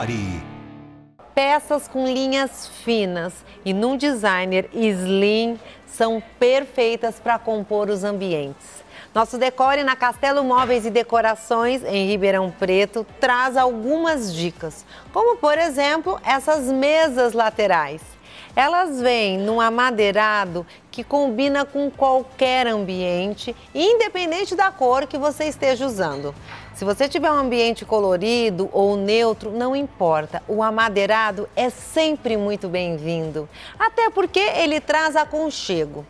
Primory. Peças com linhas finas e num designer slim são perfeitas para compor os ambientes. Nosso decore na Castelo Móveis e Decorações, em Ribeirão Preto, traz algumas dicas, como, por exemplo, essas mesas laterais. Elas vêm num amadeirado que combina com qualquer ambiente, independente da cor que você esteja usando. Se você tiver um ambiente colorido ou neutro, não importa, o amadeirado é sempre muito bem-vindo, até porque ele traz aconchego.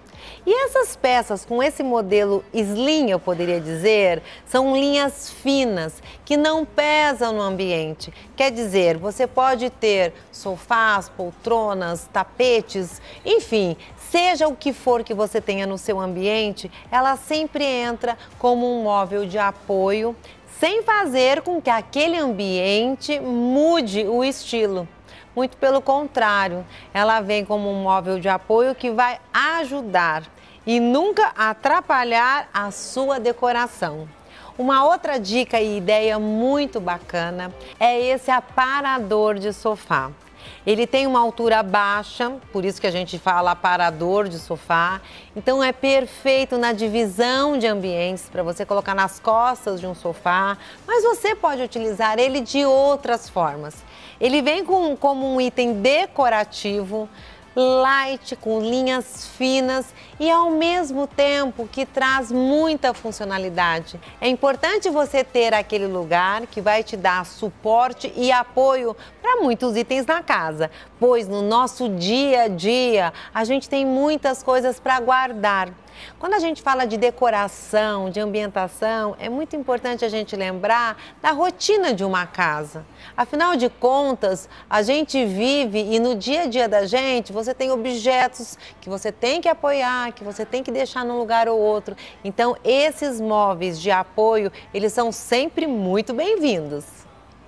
E essas peças com esse modelo slim, eu poderia dizer, são linhas finas que não pesam no ambiente. Quer dizer, você pode ter sofás, poltronas, tapetes, enfim, seja o que for que você tenha no seu ambiente, ela sempre entra como um móvel de apoio, sem fazer com que aquele ambiente mude o estilo. Muito pelo contrário, ela vem como um móvel de apoio que vai ajudar e nunca atrapalhar a sua decoração. Uma outra dica e ideia muito bacana é esse aparador de sofá. Ele tem uma altura baixa, por isso que a gente fala aparador de sofá. Então é perfeito na divisão de ambientes, para você colocar nas costas de um sofá, mas você pode utilizar ele de outras formas. Ele vem como um item decorativo, light, com linhas finas e ao mesmo tempo que traz muita funcionalidade. É importante você ter aquele lugar que vai te dar suporte e apoio para muitos itens na casa, pois no nosso dia a dia a gente tem muitas coisas para guardar. Quando a gente fala de decoração, de ambientação, é muito importante a gente lembrar da rotina de uma casa. Afinal de contas, a gente vive e no dia a dia da gente, você tem objetos que você tem que apoiar, que você tem que deixar num lugar ou outro. Então, esses móveis de apoio, eles são sempre muito bem-vindos.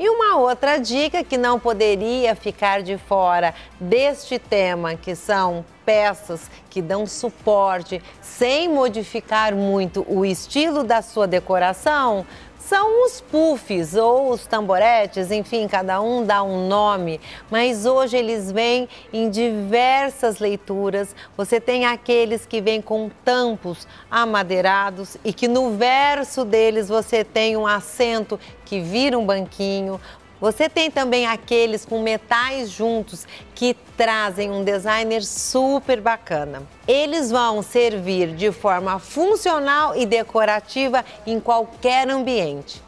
E uma outra dica que não poderia ficar de fora deste tema, que são peças que dão suporte sem modificar muito o estilo da sua decoração, são os puffs ou os tamboretes, enfim, cada um dá um nome, mas hoje eles vêm em diversas leituras. Você tem aqueles que vêm com tampos amadeirados e que no verso deles você tem um assento que vira um banquinho. Você tem também aqueles com metais juntos que trazem um designer super bacana. Eles vão servir de forma funcional e decorativa em qualquer ambiente.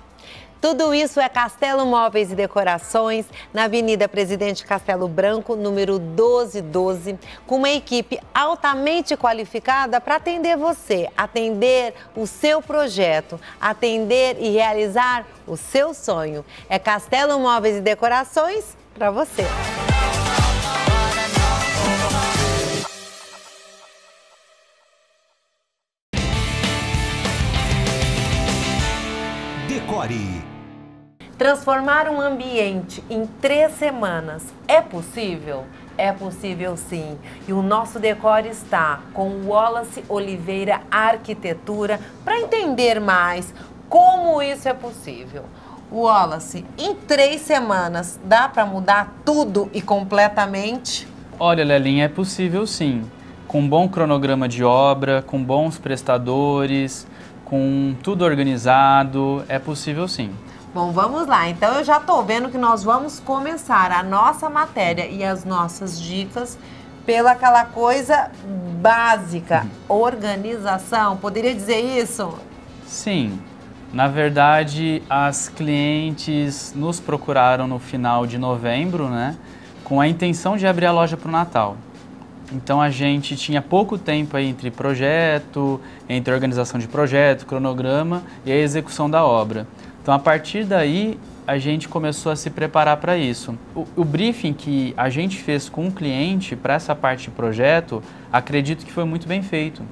Tudo isso é Castelo Móveis e Decorações, na Avenida Presidente Castelo Branco, número 1212, com uma equipe altamente qualificada para atender você, atender o seu projeto, atender e realizar o seu sonho. É Castelo Móveis e Decorações para você. Transformar um ambiente em 3 semanas é possível? É possível sim. E o nosso decore está com Wallace Oliveira Arquitetura para entender mais como isso é possível. Wallace, em 3 semanas dá para mudar tudo e completamente? Olha, Lelinha, é possível sim. Com bom cronograma de obra, com bons prestadores, com tudo organizado, é possível sim. Bom, vamos lá. Então eu já estou vendo que nós vamos começar a nossa matéria e as nossas dicas pela aquela coisa básica, organização. Poderia dizer isso? Sim. Na verdade, as clientes nos procuraram no final de novembro, né? Com a intenção de abrir a loja para o Natal. Então a gente tinha pouco tempo aí entre projeto, entre organização de projeto, cronograma e a execução da obra. Então a partir daí a gente começou a se preparar para isso. O briefing que a gente fez com o cliente para essa parte de projeto, acredito que foi muito bem feito,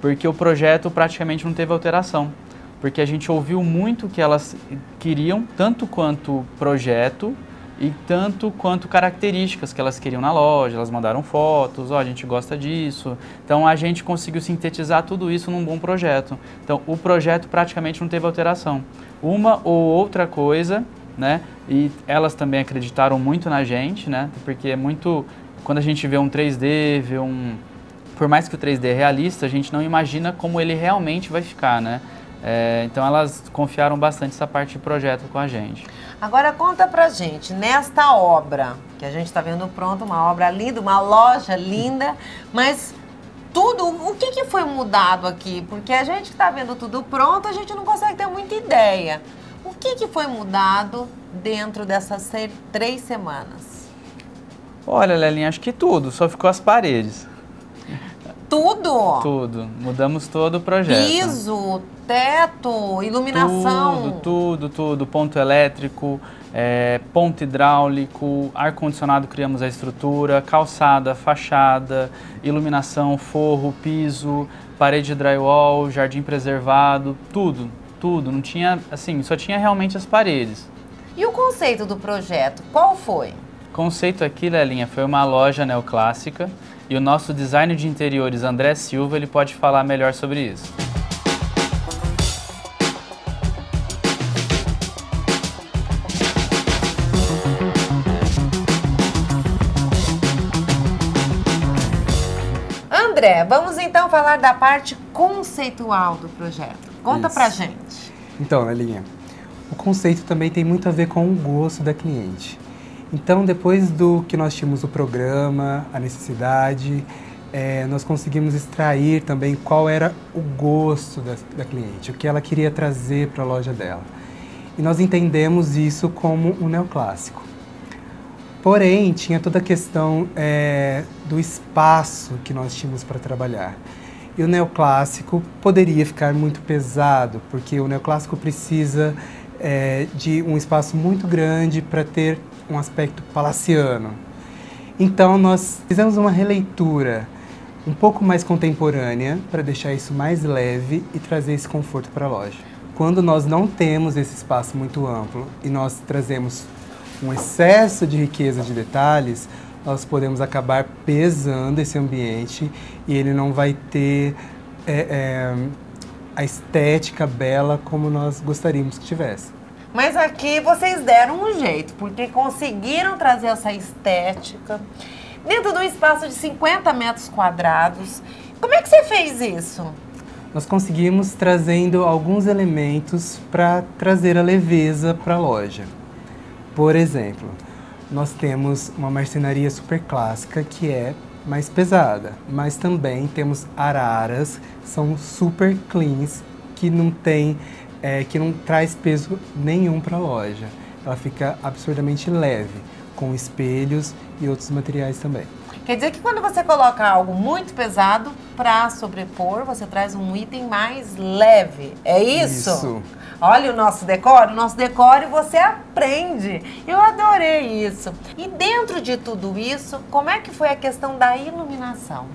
porque o projeto praticamente não teve alteração, porque a gente ouviu muito o que elas queriam, tanto quanto projeto, e tanto quanto características que elas queriam na loja, elas mandaram fotos, ó, a gente gosta disso. Então a gente conseguiu sintetizar tudo isso num bom projeto. Então o projeto praticamente não teve alteração. Uma ou outra coisa, né, e elas também acreditaram muito na gente, né? Porque é muito... Quando a gente vê um 3D, vê um... Por mais que o 3D é realista, a gente não imagina como ele realmente vai ficar, né? É, então elas confiaram bastante essa parte de projeto com a gente. Agora conta pra gente, nesta obra, que a gente tá vendo pronto, uma obra linda, uma loja linda, mas... Tudo, o que, que foi mudado aqui? Porque a gente que está vendo tudo pronto, a gente não consegue ter muita ideia. O que, que foi mudado dentro dessas 3 semanas? Olha, Lelinha, acho que tudo, só ficou as paredes. Tudo? Tudo, mudamos todo o projeto. Piso, teto, iluminação. Tudo, ponto elétrico, ponto hidráulico, ar-condicionado, criamos a estrutura, calçada, fachada, iluminação, forro, piso, parede de drywall, jardim preservado, tudo, tudo. Não tinha, assim, só tinha realmente as paredes. E o conceito do projeto, qual foi? O conceito aqui, Lelinha, foi uma loja neoclássica. E o nosso designer de interiores, André Silva, ele pode falar melhor sobre isso. André, vamos então falar da parte conceitual do projeto. Conta pra gente. Então, Lelinha, o conceito também tem muito a ver com o gosto da cliente. Então, depois do que nós tínhamos o programa, a necessidade, nós conseguimos extrair também qual era o gosto da cliente, o que ela queria trazer para a loja dela. E nós entendemos isso como um neoclássico. Porém, tinha toda a questão do espaço que nós tínhamos para trabalhar. E o neoclássico poderia ficar muito pesado, porque o neoclássico precisa de um espaço muito grande para ter um aspecto palaciano. Então nós fizemos uma releitura um pouco mais contemporânea para deixar isso mais leve e trazer esse conforto para a loja. Quando nós não temos esse espaço muito amplo e nós trazemos um excesso de riqueza de detalhes, nós podemos acabar pesando esse ambiente e ele não vai ter a estética bela como nós gostaríamos que tivesse. Mas aqui vocês deram um jeito, porque conseguiram trazer essa estética dentro de um espaço de 50 metros quadrados. Como é que você fez isso? Nós conseguimos trazendo alguns elementos para trazer a leveza para a loja. Por exemplo, nós temos uma marcenaria super clássica que é mais pesada, mas também temos araras, são super cleans, que não tem... que não traz peso nenhum para a loja. Ela fica absurdamente leve, com espelhos e outros materiais também. Quer dizer que quando você coloca algo muito pesado para sobrepor, você traz um item mais leve, é isso? Isso. Olha o nosso decore você aprende. Eu adorei isso. E dentro de tudo isso, como é que foi a questão da iluminação?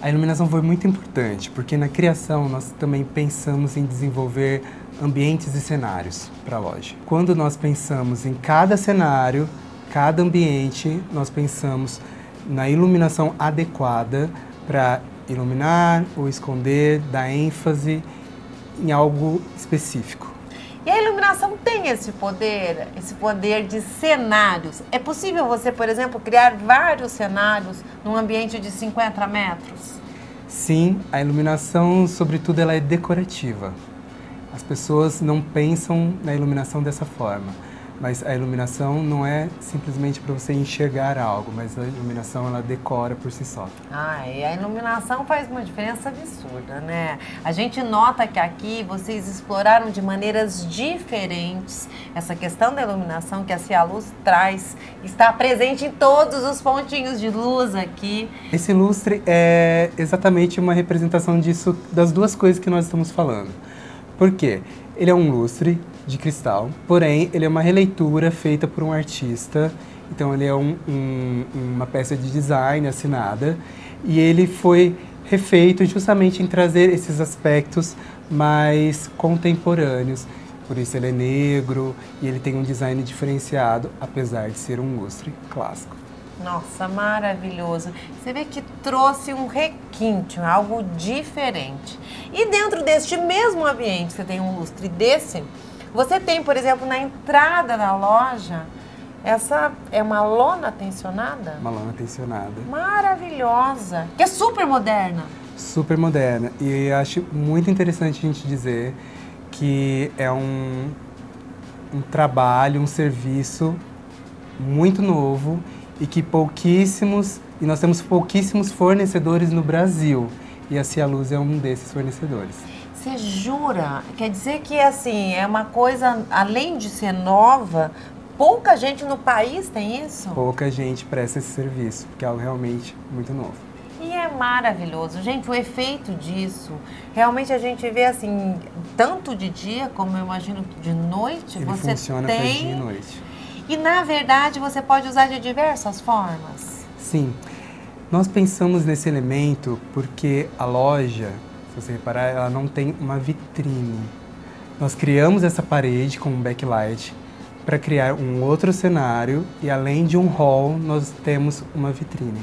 A iluminação foi muito importante, porque na criação nós também pensamos em desenvolver ambientes e cenários para a loja. Quando nós pensamos em cada cenário, cada ambiente, nós pensamos na iluminação adequada para iluminar ou esconder, dar ênfase em algo específico. E a iluminação tem esse poder de cenários. É possível você, por exemplo, criar vários cenários num ambiente de 50 metros? Sim, a iluminação, sobretudo, ela é decorativa. As pessoas não pensam na iluminação dessa forma, mas a iluminação não é simplesmente para você enxergar algo, mas a iluminação ela decora por si só. Ah, e a iluminação faz uma diferença absurda, né? A gente nota que aqui vocês exploraram de maneiras diferentes essa questão da iluminação que a Cia Luz traz, está presente em todos os pontinhos de luz aqui. Esse lustre é exatamente uma representação disso, das duas coisas que nós estamos falando. Por quê? Ele é um lustre de cristal, porém ele é uma releitura feita por um artista, então ele é uma peça de design assinada e ele foi refeito justamente em trazer esses aspectos mais contemporâneos, por isso ele é negro e ele tem um design diferenciado, apesar de ser um lustre clássico. Nossa, maravilhoso. Você vê que trouxe um requinte, algo diferente. E dentro deste mesmo ambiente, você tem um lustre desse, Você tem, por exemplo, na entrada da loja, essa é uma lona tensionada? Uma lona tensionada. Maravilhosa, que é super moderna. Super moderna. E acho muito interessante a gente dizer que é um trabalho, um serviço muito novo e que nós temos pouquíssimos fornecedores no Brasil. E a Cia Luz é um desses fornecedores. Você jura? Quer dizer que assim, é uma coisa, além de ser nova, pouca gente no país tem isso? Pouca gente presta esse serviço, porque é algo realmente muito novo. E é maravilhoso. Gente, o efeito disso, realmente a gente vê assim, tanto de dia, como eu imagino que de noite, ele você funciona tem... Funciona dia e noite. E, na verdade, você pode usar de diversas formas. Sim. Nós pensamos nesse elemento porque a loja, se você reparar, ela não tem uma vitrine. Nós criamos essa parede com um backlight para criar um outro cenário e, além de um hall, nós temos uma vitrine.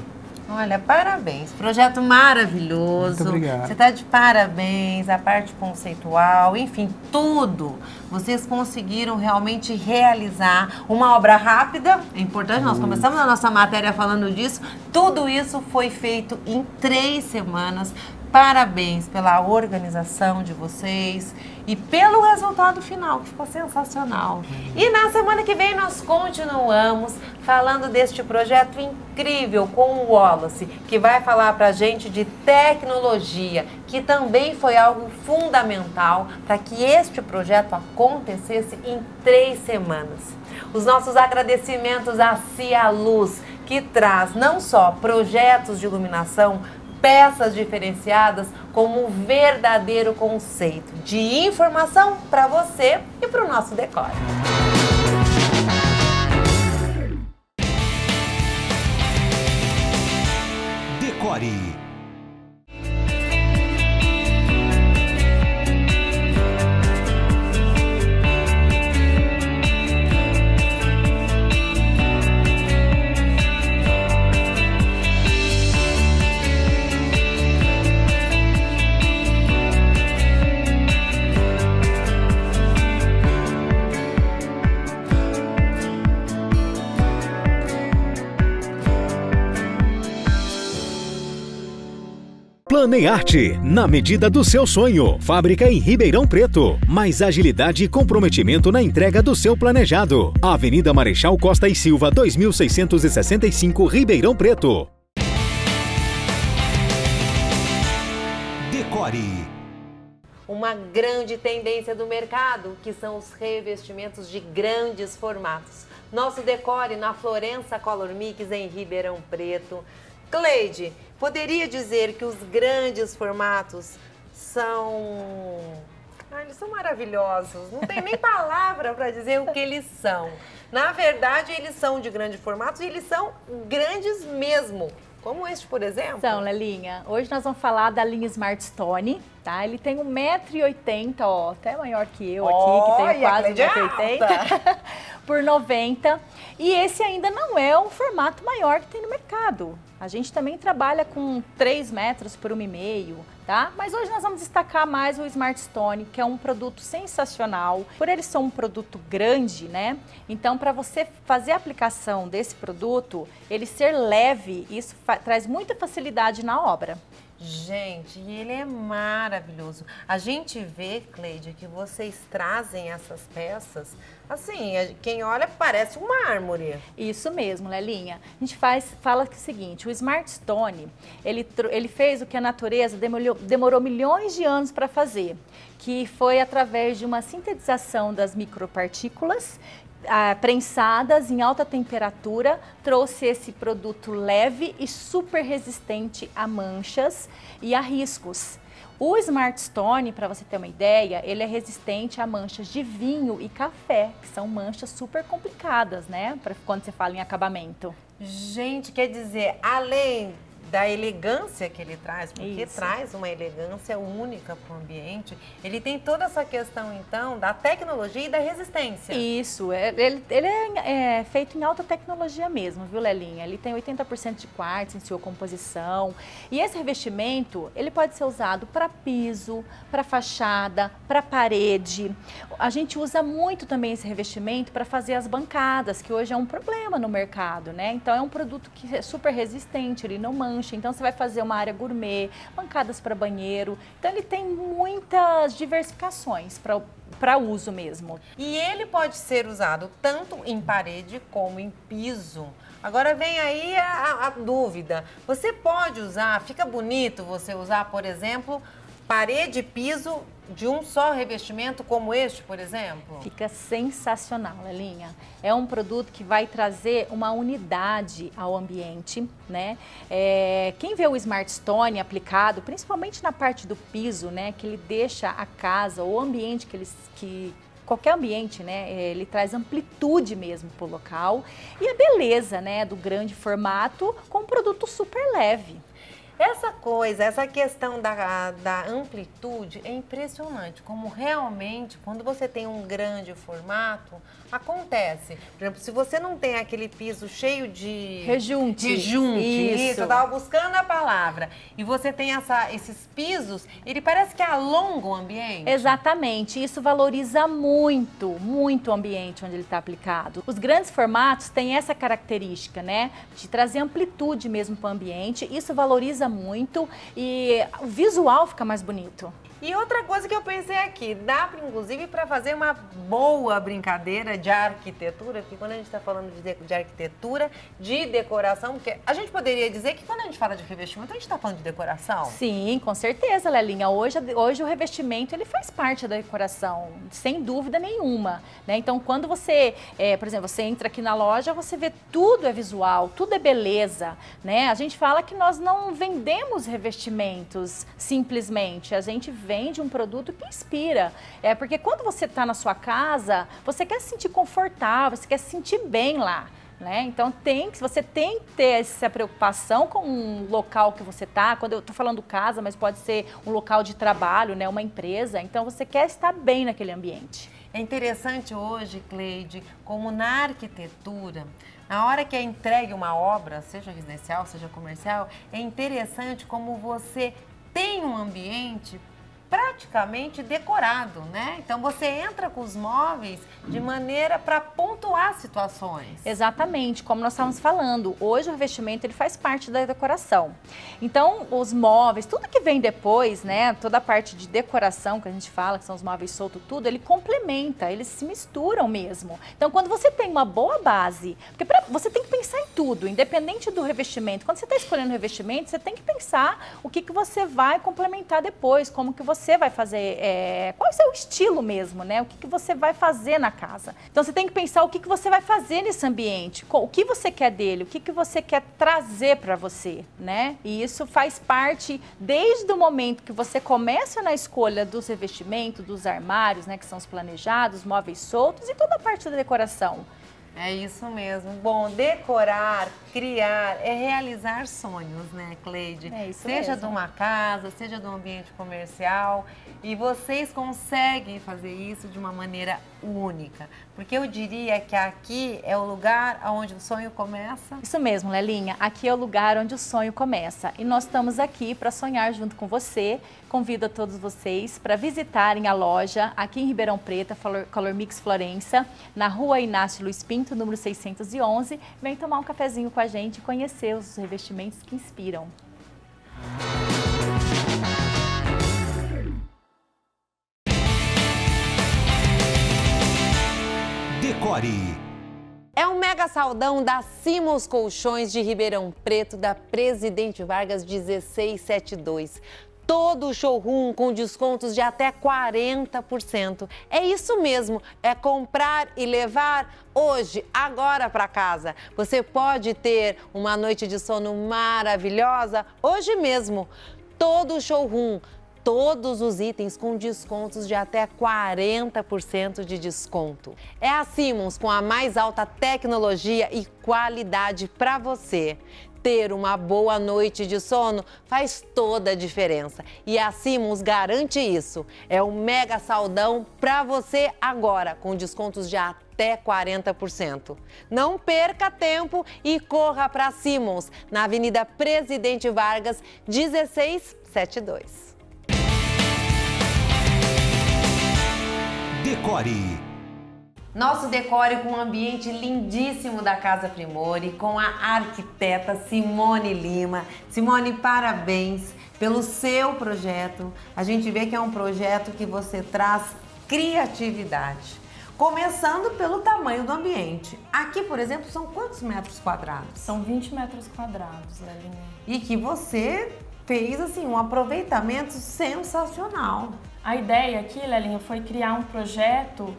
Olha, parabéns. Projeto maravilhoso. Muito obrigado. Você está de parabéns, a parte conceitual, enfim, tudo. Vocês conseguiram realmente realizar uma obra rápida. É importante, nós começamos a nossa matéria falando disso. Tudo isso foi feito em 3 semanas. Parabéns pela organização de vocês e pelo resultado final, que ficou sensacional. E na semana que vem nós continuamos falando deste projeto incrível com o Wallace, que vai falar pra gente de tecnologia, que também foi algo fundamental para que este projeto acontecesse em 3 semanas. Os nossos agradecimentos à Cia Luz, que traz não só projetos de iluminação, peças diferenciadas, como um verdadeiro conceito de informação para você e para o nosso decor. Decore. Planearte, na medida do seu sonho. Fábrica em Ribeirão Preto. Mais agilidade e comprometimento na entrega do seu planejado. Avenida Marechal Costa e Silva, 2665, Ribeirão Preto. Decore. Uma grande tendência do mercado, que são os revestimentos de grandes formatos. Nosso decore na Florença Color Mix, em Ribeirão Preto. Cleide, poderia dizer que os grandes formatos são... Ah, eles são maravilhosos, não tem nem palavra para dizer o que eles são. Na verdade, eles são de grande formato e eles são grandes mesmo, como este, por exemplo. São, Lelinha. Hoje nós vamos falar da linha Smartstone, tá? Ele tem 1,80 m, ó, até maior que eu aqui, que tenho quase 1,80 m, por 90 m. E esse ainda não é um formato maior que tem no mercado. A gente também trabalha com 3 metros por 1,5 m, tá? Mas hoje nós vamos destacar mais o Smartstone, que é um produto sensacional. Por ele ser um produto grande, né? Então, para você fazer a aplicação desse produto, ele ser leve, isso traz muita facilidade na obra. Gente, ele é maravilhoso. A gente vê, Cleide, que vocês trazem essas peças, assim, quem olha parece um mármore. Isso mesmo, Lelinha. A gente fala o seguinte, o Smartstone, ele fez o que a natureza demorou milhões de anos para fazer, que foi através de uma sintetização das micropartículas, prensadas em alta temperatura, trouxe esse produto leve e super resistente a manchas e a riscos. O Smartstone, para você ter uma ideia, ele é resistente a manchas de vinho e café, que são manchas super complicadas, né? Quando você fala em acabamento. Gente, quer dizer, além da elegância que ele traz, porque isso traz uma elegância única para o ambiente. Ele tem toda essa questão, então, da tecnologia e da resistência. Isso, ele é feito em alta tecnologia mesmo, viu, Lelinha? Ele tem 80% de quartzo em sua composição. E esse revestimento, ele pode ser usado para piso, para fachada, para parede. A gente usa muito também esse revestimento para fazer as bancadas, que hoje é um problema no mercado, né? Então, é um produto que é super resistente, ele não mancha. Então você vai fazer uma área gourmet, bancadas para banheiro. Então ele tem muitas diversificações para uso mesmo. E ele pode ser usado tanto em parede como em piso. Agora vem aí a dúvida. Você pode usar, fica bonito você usar, por exemplo, parede e piso de um só revestimento como este, por exemplo? Fica sensacional, Lelinha. É um produto que vai trazer uma unidade ao ambiente, né? Quem vê o Smartstone aplicado, principalmente na parte do piso, né? Que ele deixa a casa, o ambiente que ele... Qualquer ambiente, né? Ele traz amplitude mesmo pro local. E a beleza, né? Do grande formato com um produto super leve. Essa coisa, essa questão da amplitude é impressionante, como realmente, quando você tem um grande formato, acontece. Por exemplo, se você não tem aquele piso cheio de... Rejunte. Rejunte, isso. Eu tava buscando a palavra. E você tem esses pisos, ele parece que alonga o ambiente. Exatamente, isso valoriza muito, muito o ambiente onde ele está aplicado. Os grandes formatos têm essa característica, né? De trazer amplitude mesmo para o ambiente, isso valoriza muito e o visual fica mais bonito. E outra coisa que eu pensei aqui, dá inclusive para fazer uma boa brincadeira de arquitetura, porque quando a gente está falando de arquitetura, de decoração, porque a gente poderia dizer que quando a gente fala de revestimento, a gente está falando de decoração? Sim, com certeza, Lelinha. Hoje o revestimento ele faz parte da decoração, sem dúvida nenhuma, né? Então quando você, por exemplo, você entra aqui na loja, você vê tudo é visual, tudo é beleza, né? A gente fala que nós não vendemos revestimentos simplesmente, a gente vende um produto que inspira. É porque quando você está na sua casa, você quer se sentir confortável, você quer se sentir bem lá, né? Então você tem que ter essa preocupação com o local que você está. Quando eu estou falando casa, mas pode ser um local de trabalho, né? Uma empresa. Então você quer estar bem naquele ambiente. É interessante hoje, Cleide, como na arquitetura, na hora que é entregue uma obra, seja residencial, seja comercial, é interessante como você tem um ambiente praticamente decorado, né? Então você entra com os móveis de maneira para pontuar situações. Exatamente, como nós estávamos falando, hoje o revestimento ele faz parte da decoração. Então os móveis, tudo que vem depois, né? Toda a parte de decoração que a gente fala, que são os móveis soltos, tudo, ele complementa, eles se misturam mesmo. Então quando você tem uma boa base, porque você tem que pensar em tudo, independente do revestimento. Quando você está escolhendo o revestimento, você tem que pensar o que que você vai complementar depois, como que você vai fazer, qual é o seu estilo mesmo, né? O que que você vai fazer na casa. Então você tem que pensar o que que você vai fazer nesse ambiente, o que você quer dele, o que que você quer trazer para você, né? E isso faz parte desde o momento que você começa na escolha dos revestimentos, dos armários, né? Que são os planejados, móveis soltos e toda a parte da decoração. É isso mesmo. Bom, decorar, criar, é realizar sonhos, né, Cleide? É isso mesmo. Seja de uma casa, seja de um ambiente comercial. E vocês conseguem fazer isso de uma maneira única. Porque eu diria que aqui é o lugar onde o sonho começa. Isso mesmo, Lelinha. Aqui é o lugar onde o sonho começa. E nós estamos aqui para sonhar junto com você. Convido a todos vocês para visitarem a loja aqui em Ribeirão Preto, Color Mix Florença, na rua Inácio Luiz Pinto, número 611, vem tomar um cafezinho com a gente e conhecer os revestimentos que inspiram. Decore. É um mega saldão da Simmons Colchões de Ribeirão Preto, da Presidente Vargas 1672. Todo o showroom com descontos de até 40%. É isso mesmo, é comprar e levar hoje, agora para casa. Você pode ter uma noite de sono maravilhosa hoje mesmo. Todo o showroom, todos os itens com descontos de até 40% de desconto. É a Simmons com a mais alta tecnologia e qualidade para você. Ter uma boa noite de sono faz toda a diferença e a Simmons garante isso. É um mega saldão para você agora, com descontos de até 40%. Não perca tempo e corra para a Simmons, na Avenida Presidente Vargas, 1672. Decore. Nosso decore com um ambiente lindíssimo da Kaza Primory, com a arquiteta Simone Lima. Simone, parabéns pelo seu projeto. A gente vê que é um projeto que você traz criatividade. Começando pelo tamanho do ambiente. Aqui, por exemplo, são quantos metros quadrados? São 20 metros quadrados, Aline. E que você fez assim um aproveitamento sensacional. A ideia aqui, Lelinha, foi criar um projeto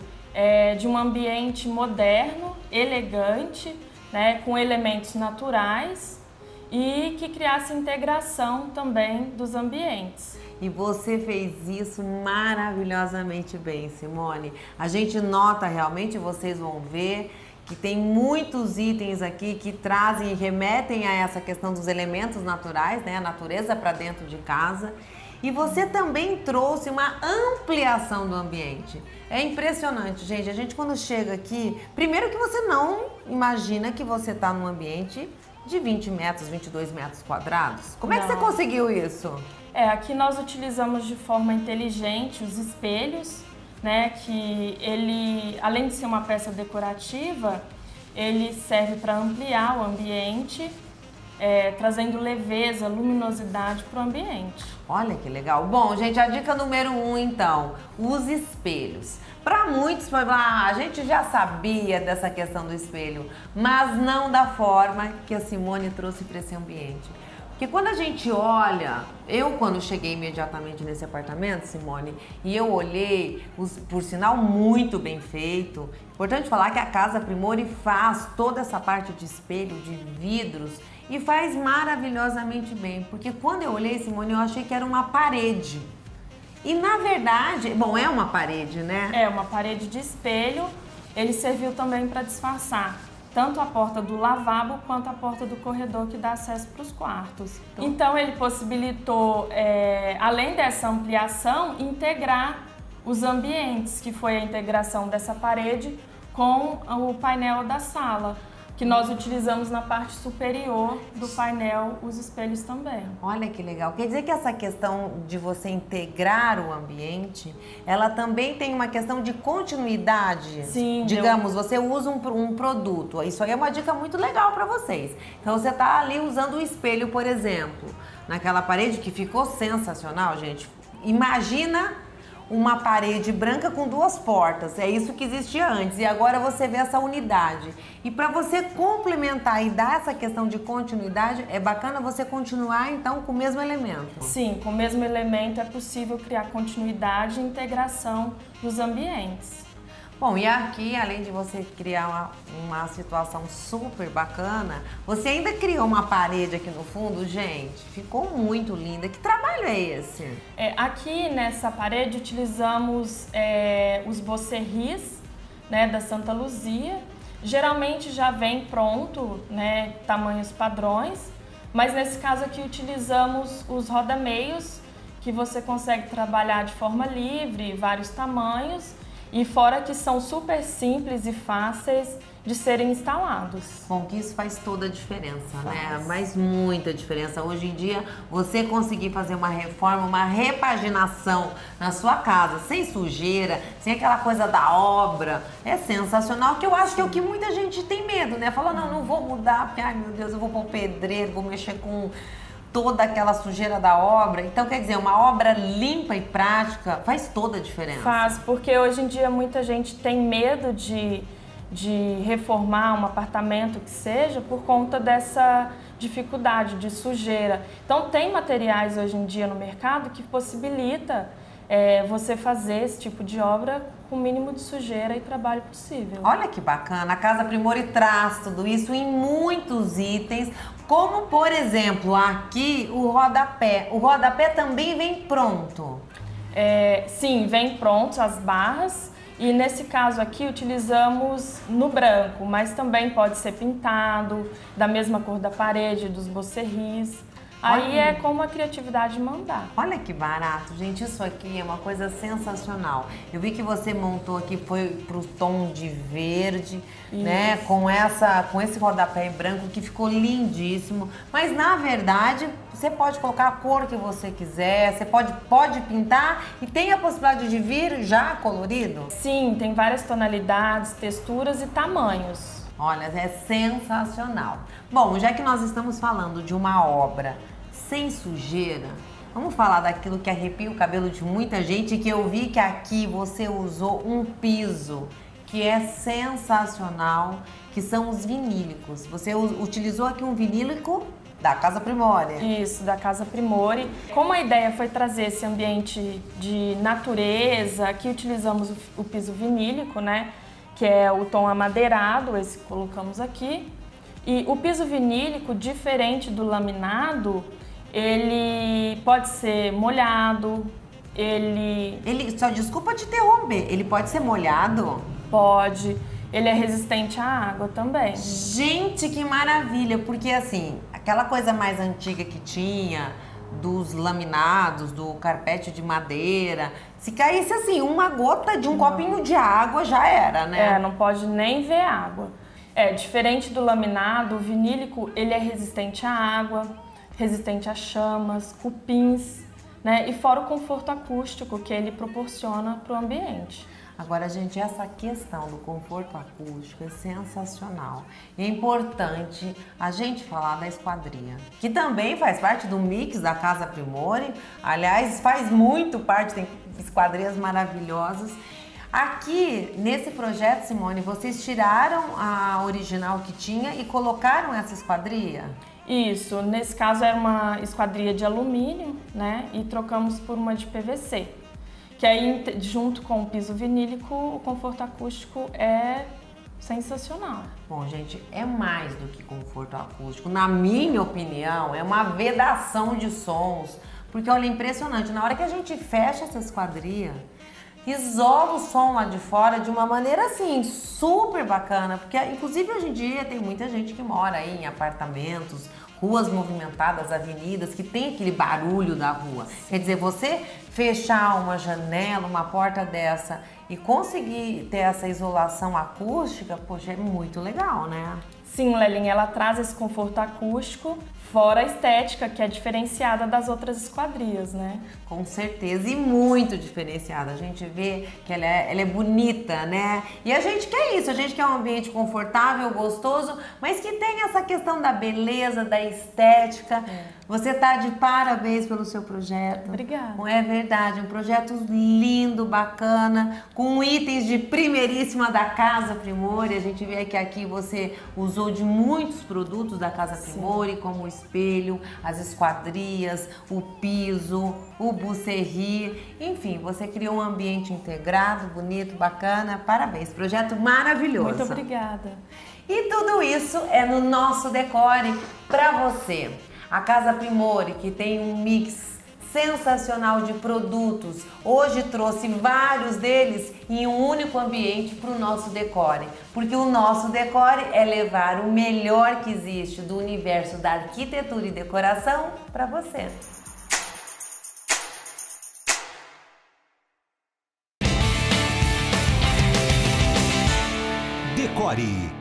de um ambiente moderno, elegante, né, com elementos naturais e que criasse integração também dos ambientes. E você fez isso maravilhosamente bem, Simone. A gente nota realmente, vocês vão ver, que tem muitos itens aqui que trazem e remetem a essa questão dos elementos naturais, né, a natureza para dentro de casa. E você também trouxe uma ampliação do ambiente. É impressionante, gente. A gente quando chega aqui, primeiro que você não imagina que você está num ambiente de 20 metros, 22 metros quadrados. Como é que você conseguiu isso? Aqui nós utilizamos de forma inteligente os espelhos, né? Que ele, além de ser uma peça decorativa, ele serve para ampliar o ambiente, trazendo leveza, luminosidade para o ambiente. Olha que legal. Bom, gente, a dica número 1, então, os espelhos. Para muitos, a gente já sabia dessa questão do espelho, mas não da forma que a Simone trouxe para esse ambiente. Porque quando a gente olha, eu quando cheguei imediatamente nesse apartamento, Simone, e eu olhei, por sinal muito bem feito, importante falar que a Kaza Primory faz toda essa parte de espelho, de vidros, e faz maravilhosamente bem, porque quando eu olhei, Simone, eu achei que era uma parede. E na verdade, bom, é uma parede, né? É uma parede de espelho, ele serviu também para disfarçar tanto a porta do lavabo quanto a porta do corredor que dá acesso para os quartos. Então ele possibilitou, além dessa ampliação, integrar os ambientes, que foi a integração dessa parede com o painel da sala, que nós utilizamos na parte superior do painel, os espelhos também. Olha que legal. Quer dizer que essa questão de você integrar o ambiente, ela também tem uma questão de continuidade. Sim. Digamos, você usa um produto. Isso aí é uma dica muito legal para vocês. Então você tá ali usando o espelho, por exemplo, naquela parede que ficou sensacional, gente. Imagina uma parede branca com duas portas, é isso que existia antes, e agora você vê essa unidade. E para você complementar e dar essa questão de continuidade, é bacana você continuar então com o mesmo elemento. Sim, com o mesmo elemento é possível criar continuidade e integração nos ambientes. Bom, e aqui, além de você criar uma situação super bacana, você ainda criou uma parede aqui no fundo, gente, ficou muito linda. Que trabalho é esse? Aqui nessa parede utilizamos os bocerris, né, da Santa Luzia. Geralmente já vem pronto, né, tamanhos padrões, mas nesse caso aqui utilizamos os rodameios, que você consegue trabalhar de forma livre, vários tamanhos. E fora que são super simples e fáceis de serem instalados. Bom, que isso faz toda a diferença, né? Mas muita diferença. Hoje em dia, você conseguir fazer uma reforma, uma repaginação na sua casa, sem sujeira, sem aquela coisa da obra, é sensacional, que eu acho que é o que muita gente tem medo, né? Fala, não vou mudar, porque, ai meu Deus, eu vou pôr pedreiro, vou mexer com toda aquela sujeira da obra. Então, quer dizer, uma obra limpa e prática faz toda a diferença. Faz, porque hoje em dia muita gente tem medo de reformar um apartamento que seja por conta dessa dificuldade de sujeira. Então, tem materiais hoje em dia no mercado que possibilita você fazer esse tipo de obra com o mínimo de sujeira e trabalho possível. Olha que bacana, a Kaza Primory traz tudo isso em muitos itens, como por exemplo, aqui o rodapé. O rodapé também vem pronto? Sim, vem pronto as barras. E nesse caso aqui utilizamos no branco, mas também pode ser pintado, da mesma cor da parede, dos bocerris. Aí é como a criatividade mandar. Olha que barato, gente, isso aqui é uma coisa sensacional. Eu vi que você montou aqui, foi pro tom de verde, isso, né? Com esse rodapé branco que ficou lindíssimo. Mas na verdade, você pode colocar a cor que você quiser, você pode pintar e tem a possibilidade de vir já colorido? Sim, tem várias tonalidades, texturas e tamanhos. Olha, é sensacional. Bom, já que nós estamos falando de uma obra sem sujeira, vamos falar daquilo que arrepia o cabelo de muita gente, que eu vi que aqui você usou um piso que é sensacional, que são os vinílicos. Você utilizou aqui um vinílico da Kaza Primory. Isso, da Kaza Primory. Como a ideia foi trazer esse ambiente de natureza, aqui utilizamos o piso vinílico, né? Que é o tom amadeirado, esse que colocamos aqui. E o piso vinílico, diferente do laminado, ele pode ser molhado, Só desculpa te interromper, ele pode ser molhado? Pode. Ele é resistente à água também. Gente, que maravilha! Porque assim, aquela coisa mais antiga que tinha, dos laminados, do carpete de madeira, se caísse assim uma gota de um copinho de água já era, né? Não pode nem ver água. Diferente do laminado, o vinílico ele é resistente à água, resistente a chamas, cupins, né? E fora o conforto acústico que ele proporciona para o ambiente. Agora, gente, essa questão do conforto acústico é sensacional. É importante a gente falar da esquadria, que também faz parte do mix da Kaza Primory. Aliás, faz muito parte, tem esquadrias maravilhosas. Aqui, nesse projeto, Simone, vocês tiraram a original que tinha e colocaram essa esquadria? Isso, nesse caso era uma esquadria de alumínio, né? E trocamos por uma de PVC. Que aí, junto com o piso vinílico, o conforto acústico é sensacional. Bom, gente, é mais do que conforto acústico. Na minha opinião, é uma vedação de sons. Porque, olha, é impressionante. Na hora que a gente fecha essa esquadria, isola o som lá de fora de uma maneira, assim, super bacana. Porque, inclusive, hoje em dia, tem muita gente que mora aí em apartamentos, ruas movimentadas, avenidas, que tem aquele barulho da rua. Quer dizer, você fechar uma janela, uma porta dessa e conseguir ter essa isolação acústica, poxa, é muito legal, né? Sim, Lelinha, ela traz esse conforto acústico, fora a estética, que é diferenciada das outras esquadrias, né? Com certeza, e muito diferenciada. A gente vê que ela é bonita, né? E a gente quer isso, a gente quer um ambiente confortável, gostoso, mas que tem essa questão da beleza, da estética. Você tá de parabéns pelo seu projeto. Obrigada. É verdade, um projeto lindo, bacana, com itens de primeiríssima da Kaza Primory. A gente vê que aqui você usou de muitos produtos da Kaza Primory, como o espelho, as esquadrias, o piso, o bucerri. Enfim, você criou um ambiente integrado, bonito, bacana. Parabéns, projeto maravilhoso. Muito obrigada. E tudo isso é no nosso Decore para você. A Kaza Primory, que tem um mix sensacional de produtos, hoje trouxe vários deles em um único ambiente para o nosso Decore, porque o nosso Decore é levar o melhor que existe do universo da arquitetura e decoração para você. Decore